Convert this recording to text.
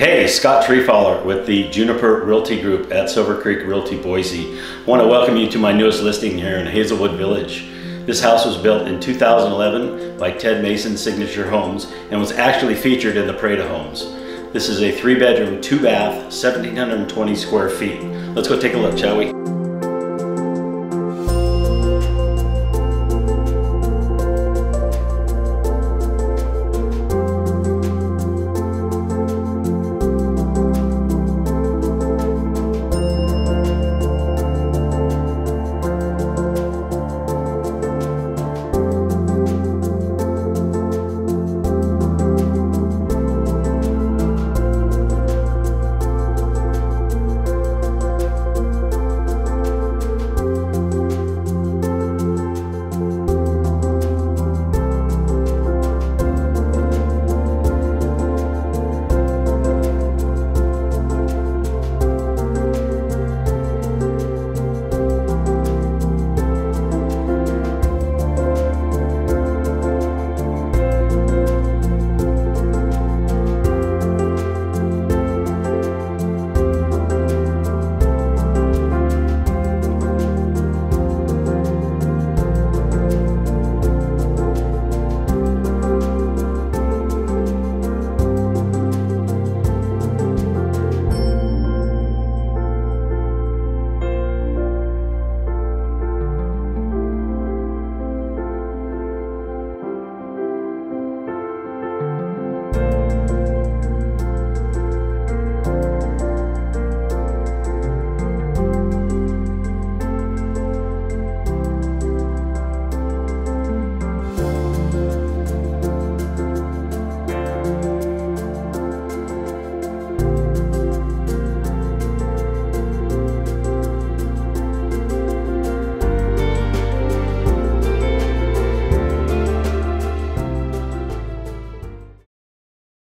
Hey, Scott Trefowler with the Juniper Realty Group at Silver Creek Realty Boise. I want to welcome you to my newest listing here in Hazelwood Village. This house was built in 2011 by Ted Mason Signature Homes and was actually featured in the Parade Homes. This is a 3-bedroom, 2-bath, 1,720 square feet. Let's go take a look, shall we?